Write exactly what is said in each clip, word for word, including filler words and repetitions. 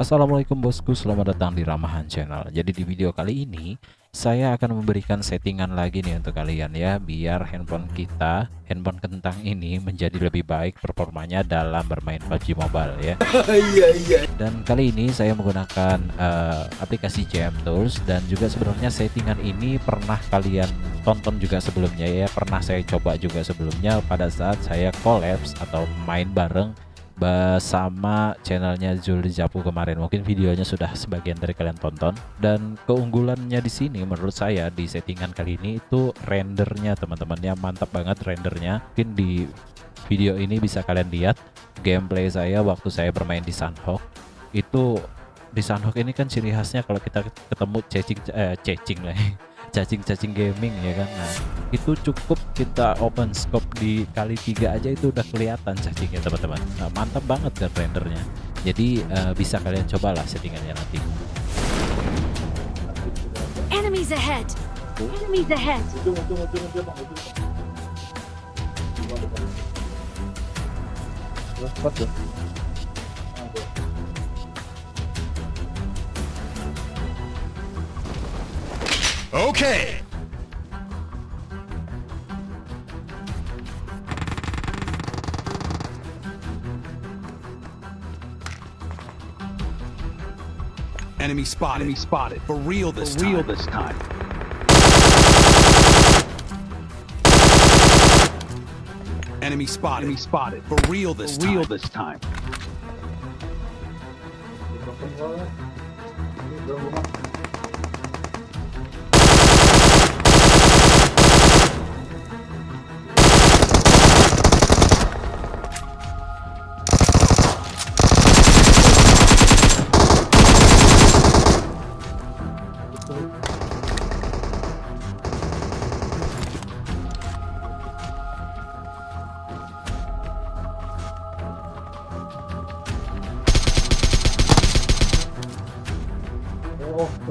Assalamualaikum bosku, selamat datang di Ramahan Channel. Jadi di video kali ini saya akan memberikan settingan lagi nih untuk kalian ya, biar handphone kita, handphone kentang ini menjadi lebih baik performanya dalam bermain P U B G Mobile ya. Dan kali ini saya menggunakan uh, aplikasi JMTools, dan juga sebenarnya settingan ini pernah kalian tonton juga sebelumnya ya, pernah saya coba juga sebelumnya pada saat saya collabs atau main bareng bersama channelnya Zuldi Japu kemarin. Mungkin videonya sudah sebagian dari kalian tonton. Dan keunggulannya di sini menurut saya di settingan kali ini itu rendernya, teman-temannya mantap banget rendernya. Mungkin di video ini bisa kalian lihat gameplay saya waktu saya bermain di Sanhok. Itu di Sanhok ini kan ciri khasnya kalau kita ketemu cacing eh, cacing lah. cacing-cacing gaming ya kan. Nah, itu cukup kita open scope di kali tiga aja itu udah kelihatan cacingnya teman-teman. Nah, mantap banget kan rendernya. Jadi uh, bisa kalian cobalah settingannya nanti. Enemies ahead. Enemies ahead. Okay. Enemy spotted. Enemy spotted. For real this time. For real this time. Enemy spotted. Enemy spotted. For real this time. For real this time.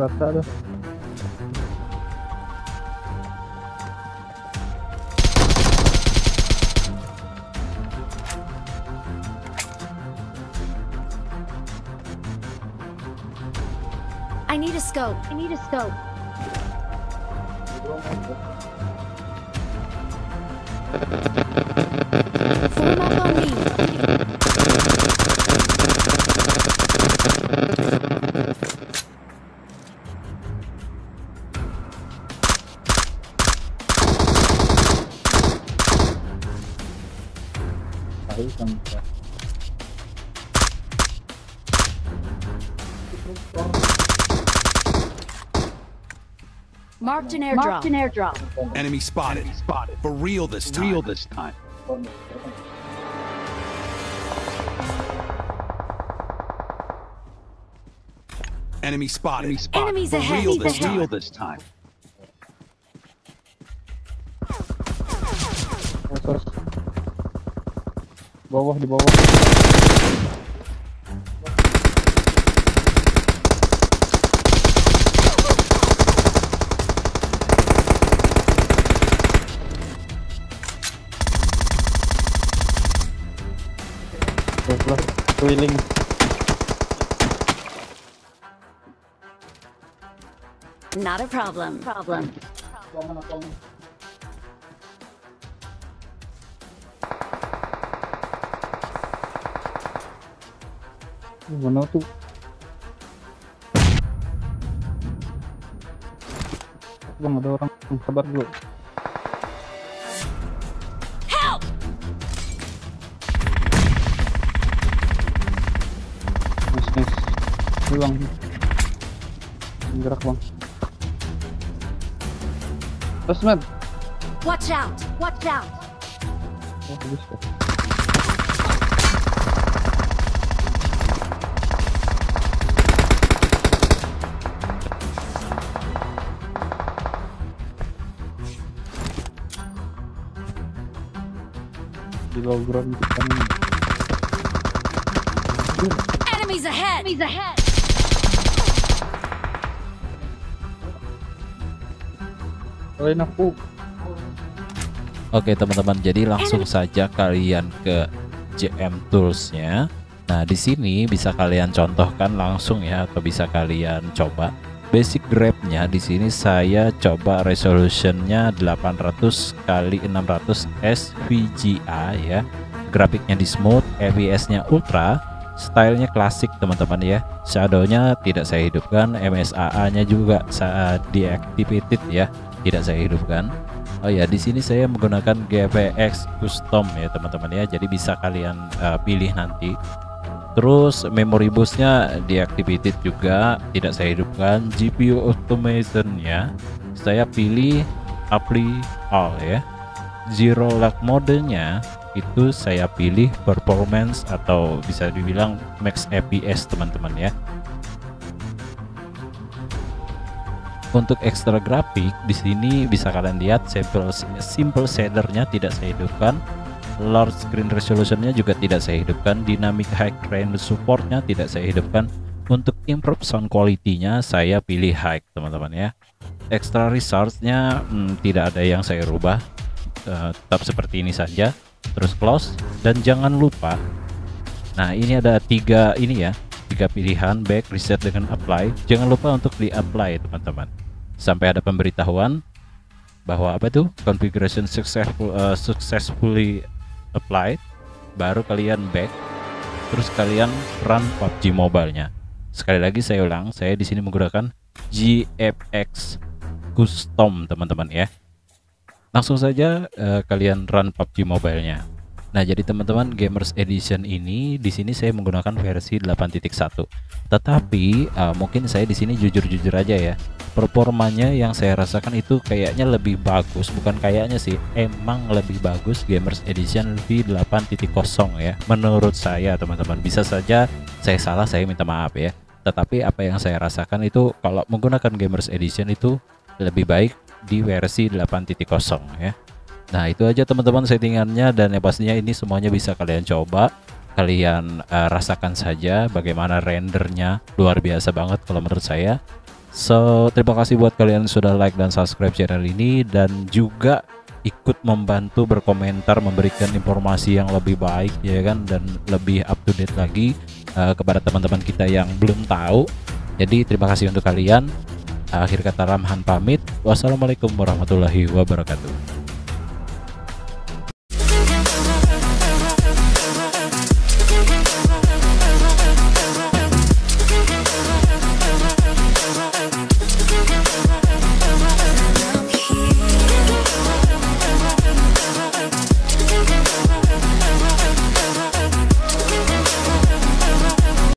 Rata tuh. I need a scope. I need a scope. Form up on me. Marked an airdrop. Marked an airdrop. Enemy spotted. Enemy spotted. For real this time. Real this time. Enemy spotted. Enemy spotted. Enemies For ahead. Real this time. Real this time. Bawah di bawah. Twilling. Not a problem. Problem. problem. Mana tuh? Bang, ada orang, sabar dulu. Bang, gerak bang. Terus men. Watch out, watch out. Oh, bisa. Di bawah ground kita nih. Enemies ahead. Enemies ahead. Oke teman-teman, jadi langsung saja kalian ke J M Tools-nya. Nah, di sini bisa kalian contohkan langsung ya, atau bisa kalian coba basic grabnya. Di sini saya coba resolutionnya delapan ratus kali enam ratus S V G A ya, grafiknya di smooth, E V S nya ultra, stylenya klasik teman-teman ya, shadownya tidak saya hidupkan, M S A A nya juga saat deactivated ya, tidak saya hidupkan. Oh ya, di sini saya menggunakan G F X Custom ya teman-teman ya, jadi bisa kalian uh, pilih nanti. Terus memory busnya deactivated juga, tidak saya hidupkan. G P U automation ya saya pilih apply all ya. Zero lag modenya itu saya pilih performance atau bisa dibilang max F P S teman-teman ya. Untuk ekstra grafik di sini bisa kalian lihat simple, simple shadernya tidak saya hidupkan, large screen resolutionnya juga tidak saya hidupkan, dynamic high frame supportnya tidak saya hidupkan. Untuk improve sound quality-nya saya pilih high teman-teman ya. Extra resource-nya hmm, tidak ada yang saya rubah, Uh, tetap seperti ini saja. Terus close, dan jangan lupa, nah ini ada tiga ini ya, tiga pilihan, back, reset dengan apply. Jangan lupa untuk di apply teman-teman, sampai ada pemberitahuan bahwa apa tuh configuration successful, uh, successfully applied, baru kalian back, terus kalian run P U B G Mobile nya sekali lagi saya ulang, saya di sini menggunakan G F X Custom teman-teman ya. Langsung saja uh, kalian run P U B G Mobile-nya. Nah, jadi teman-teman, Gamers Edition ini di sini saya menggunakan versi delapan titik satu. Tetapi uh, mungkin saya di sini jujur-jujur aja ya, performanya yang saya rasakan itu kayaknya lebih bagus, bukan kayaknya sih, emang lebih bagus Gamers Edition V delapan titik nol ya. Menurut saya, teman-teman, bisa saja saya salah, saya minta maaf ya. Tetapi apa yang saya rasakan itu kalau menggunakan Gamers Edition itu lebih baik di versi delapan titik nol ya. Nah, itu aja teman-teman settingannya, dan yang pastinya ini semuanya bisa kalian coba, kalian uh, rasakan saja bagaimana rendernya, luar biasa banget kalau menurut saya. So, terima kasih buat kalian sudah like dan subscribe channel ini, dan juga ikut membantu berkomentar, memberikan informasi yang lebih baik ya kan, dan lebih up to date lagi uh, kepada teman-teman kita yang belum tahu. Jadi terima kasih untuk kalian. Akhir kata, Ramhan pamit. Wassalamualaikum warahmatullahi wabarakatuh.